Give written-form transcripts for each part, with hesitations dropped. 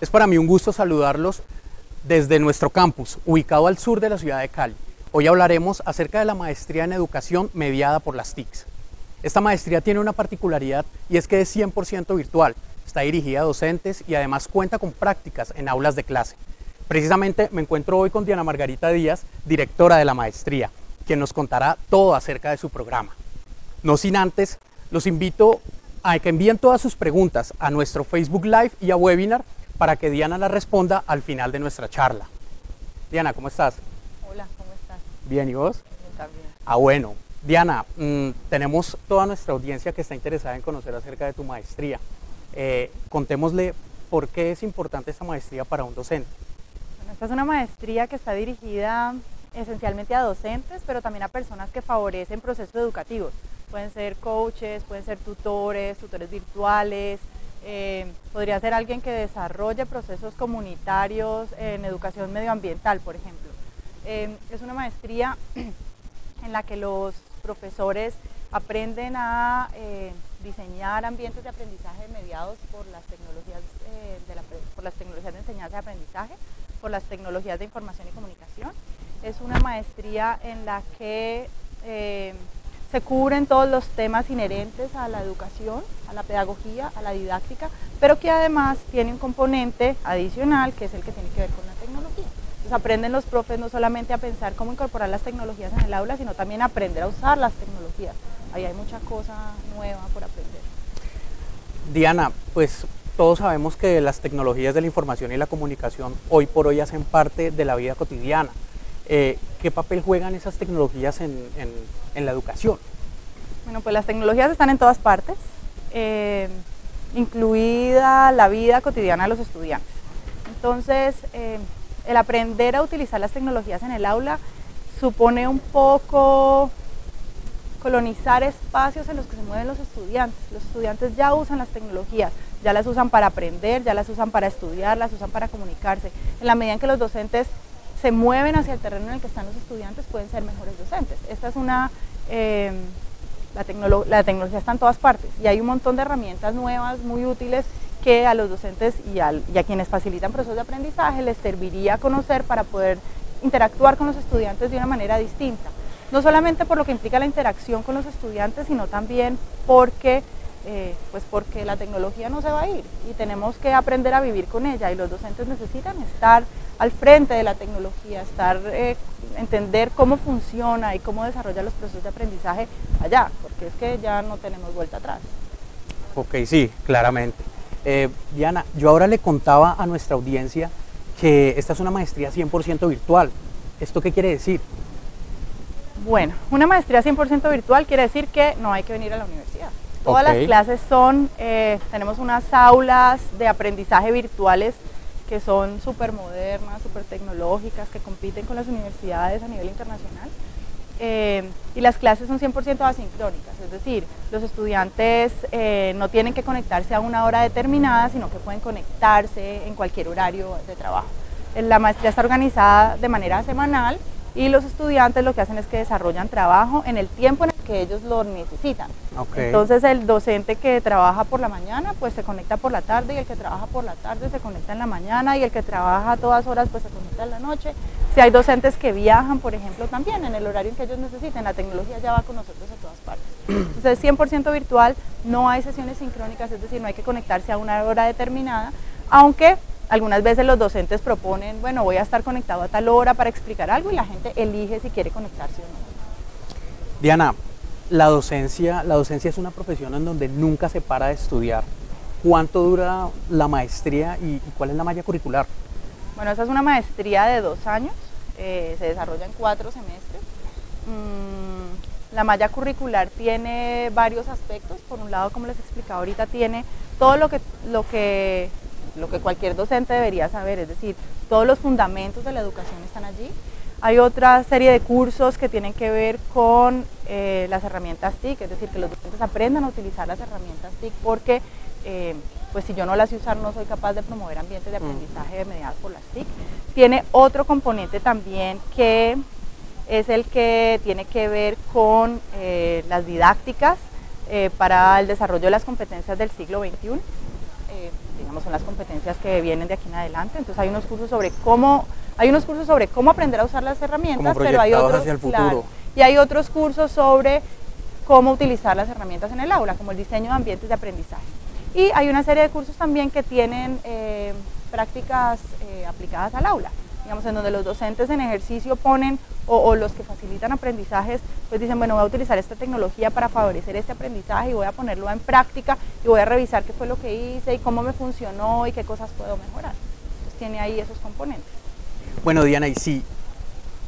Es para mí un gusto saludarlos desde nuestro campus, ubicado al sur de la ciudad de Cali. Hoy hablaremos acerca de la maestría en educación mediada por las TICs. Esta maestría tiene una particularidad y es que es 100% virtual, está dirigida a docentes y además cuenta con prácticas en aulas de clase. Precisamente me encuentro hoy con Diana Margarita Díaz, directora de la maestría, quien nos contará todo acerca de su programa. No sin antes, los invito a que envíen todas sus preguntas a nuestro Facebook Live y a webinar para que Diana las responda al final de nuestra charla. Diana, ¿cómo estás? Hola, ¿cómo estás? Bien, ¿y vos? También. Ah, bueno. Diana, tenemos toda nuestra audiencia que está interesada en conocer acerca de tu maestría. Contémosle por qué es importante esta maestría para un docente. Bueno, esta es una maestría que está dirigida esencialmente a docentes, pero también a personas que favorecen procesos educativos. Pueden ser coaches, pueden ser tutores, tutores virtuales, podría ser alguien que desarrolle procesos comunitarios en educación medioambiental, por ejemplo. Es una maestría en la que los profesores aprenden a diseñar ambientes de aprendizaje mediados por las tecnologías de enseñanza y aprendizaje, por las tecnologías de información y comunicación. Es una maestría en la que se cubren todos los temas inherentes a la educación, a la pedagogía, a la didáctica, pero que además tiene un componente adicional que es el que tiene que ver con la tecnología. Entonces aprenden los profes no solamente a pensar cómo incorporar las tecnologías en el aula, sino también a aprender a usar las tecnologías. Ahí hay mucha cosa nueva por aprender. Diana, pues todos sabemos que las tecnologías de la información y la comunicación hoy por hoy hacen parte de la vida cotidiana. ¿Qué papel juegan esas tecnologías en la educación? Bueno, pues las tecnologías están en todas partes, incluida la vida cotidiana de los estudiantes. Entonces, el aprender a utilizar las tecnologías en el aula supone un poco colonizar espacios en los que se mueven los estudiantes. Los estudiantes ya usan las tecnologías, ya las usan para aprender, ya las usan para estudiar, las usan para comunicarse. En la medida en que los docentes se mueven hacia el terreno en el que están los estudiantes, pueden ser mejores docentes. Esta es una, la tecnología está en todas partes y hay un montón de herramientas nuevas muy útiles que a los docentes y a quienes facilitan procesos de aprendizaje les serviría conocer para poder interactuar con los estudiantes de una manera distinta. No solamente por lo que implica la interacción con los estudiantes, sino también porque porque la tecnología no se va a ir y tenemos que aprender a vivir con ella, y los docentes necesitan estar al frente de la tecnología, entender cómo funciona y cómo desarrolla los procesos de aprendizaje allá, porque es que ya no tenemos vuelta atrás. Ok, sí, claramente. Diana, yo ahora le contaba a nuestra audiencia que esta es una maestría 100% virtual. ¿Esto qué quiere decir? Bueno, una maestría 100% virtual quiere decir que no hay que venir a la universidad. Todas las clases son, tenemos unas aulas de aprendizaje virtuales que son súper modernas, súper tecnológicas, que compiten con las universidades a nivel internacional. Y las clases son 100% asincrónicas, es decir, los estudiantes no tienen que conectarse a una hora determinada, sino que pueden conectarse en cualquier horario de trabajo. La maestría está organizada de manera semanal y los estudiantes lo que hacen es que desarrollan trabajo en el tiempo en el que ellos lo necesitan. Okay. Entonces el docente que trabaja por la mañana pues se conecta por la tarde, y el que trabaja por la tarde se conecta en la mañana, y el que trabaja a todas horas pues se conecta en la noche. Si hay docentes que viajan, por ejemplo, también en el horario en que ellos necesiten, la tecnología ya va con nosotros a todas partes. Entonces es 100% virtual, no hay sesiones sincrónicas, es decir, no hay que conectarse a una hora determinada, aunque algunas veces los docentes proponen, bueno, voy a estar conectado a tal hora para explicar algo, y la gente elige si quiere conectarse o no. Diana, la docencia es una profesión en donde nunca se para de estudiar. ¿Cuánto dura la maestría y cuál es la malla curricular? Bueno, esta es una maestría de 2 años, se desarrolla en 4 semestres. La malla curricular tiene varios aspectos. Por un lado, como les explicaba ahorita, tiene todo lo que cualquier docente debería saber, es decir, todos los fundamentos de la educación están allí. Hay otra serie de cursos que tienen que ver con las herramientas TIC, es decir, que los docentes aprendan a utilizar las herramientas TIC, porque pues si yo no las sé usar no soy capaz de promover ambientes de aprendizaje mediados por las TIC. Tiene otro componente también que es el que tiene que ver con las didácticas para el desarrollo de las competencias del siglo XXI. digamos, son las competencias que vienen de aquí en adelante. Entonces hay unos cursos sobre cómo, aprender a usar las herramientas, pero hay otros hacia el futuro. Claro, y hay otros cursos sobre cómo utilizar las herramientas en el aula, como el diseño de ambientes de aprendizaje. Y hay una serie de cursos también que tienen prácticas aplicadas al aula, digamos, en donde los docentes en ejercicio ponen, o los que facilitan aprendizajes, pues dicen, bueno, voy a utilizar esta tecnología para favorecer este aprendizaje y voy a ponerlo en práctica y voy a revisar qué fue lo que hice y cómo me funcionó y qué cosas puedo mejorar. Entonces tiene ahí esos componentes. Bueno, Diana, y si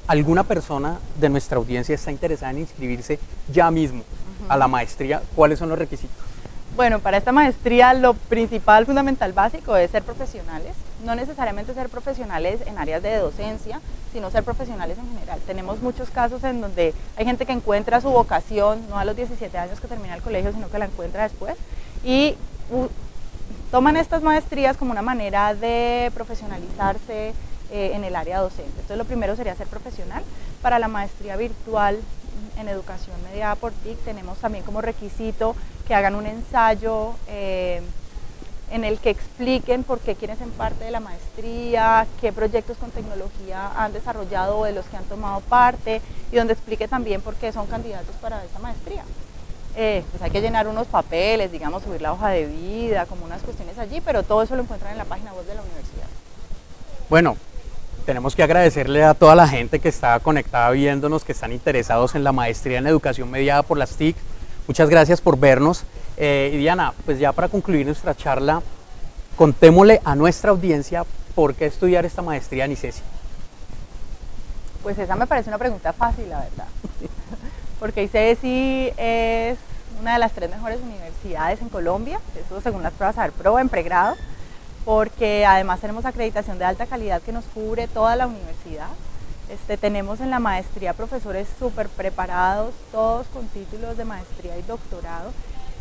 alguna persona de nuestra audiencia está interesada en inscribirse ya mismo a la maestría, ¿cuáles son los requisitos? Bueno, para esta maestría lo principal, fundamental, básico es ser profesionales, no necesariamente ser profesionales en áreas de docencia, sino ser profesionales en general. Tenemos muchos casos en donde hay gente que encuentra su vocación, no a los 17 años que termina el colegio, sino que la encuentra después, y toman estas maestrías como una manera de profesionalizarse en el área docente. Entonces lo primero sería ser profesional. Para la maestría virtual en educación mediada por TIC tenemos también como requisito que hagan un ensayo en el que expliquen por qué quieren ser parte de la maestría, qué proyectos con tecnología han desarrollado o de los que han tomado parte, y donde explique también por qué son candidatos para esta maestría. Pues hay que llenar unos papeles, digamos, subir la hoja de vida, como unas cuestiones allí, pero todo eso lo encuentran en la página web de la universidad. Bueno, tenemos que agradecerle a toda la gente que está conectada viéndonos, que están interesados en la maestría en educación mediada por las TIC. Muchas gracias por vernos. Diana, pues ya para concluir nuestra charla, contémosle a nuestra audiencia por qué estudiar esta maestría en Icesi. Pues esa me parece una pregunta fácil, la verdad. Porque Icesi es una de las 3 mejores universidades en Colombia, eso según las pruebas Saber Pro en pregrado, porque además tenemos acreditación de alta calidad que nos cubre toda la universidad. Tenemos en la maestría profesores súper preparados, todos con títulos de maestría y doctorado,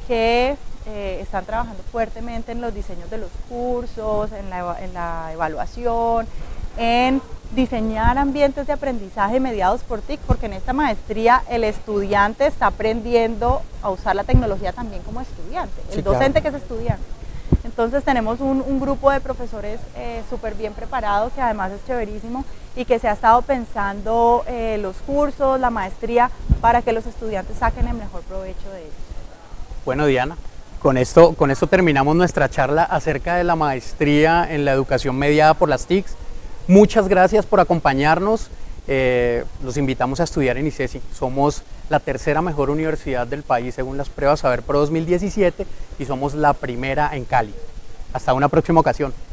que están trabajando fuertemente en los diseños de los cursos, en la evaluación, en diseñar ambientes de aprendizaje mediados por TIC, porque en esta maestría el estudiante está aprendiendo a usar la tecnología también como estudiante, el docente que es estudiante. Entonces tenemos un grupo de profesores súper bien preparado, que además es chéverísimo y que se ha estado pensando los cursos, la maestría, para que los estudiantes saquen el mejor provecho de ellos. Bueno, Diana, con esto terminamos nuestra charla acerca de la maestría en la educación mediada por las TICs. Muchas gracias por acompañarnos. Los invitamos a estudiar en Icesi. Somos la 3ª mejor universidad del país según las pruebas Saber Pro 2017 y somos la primera en Cali. Hasta una próxima ocasión.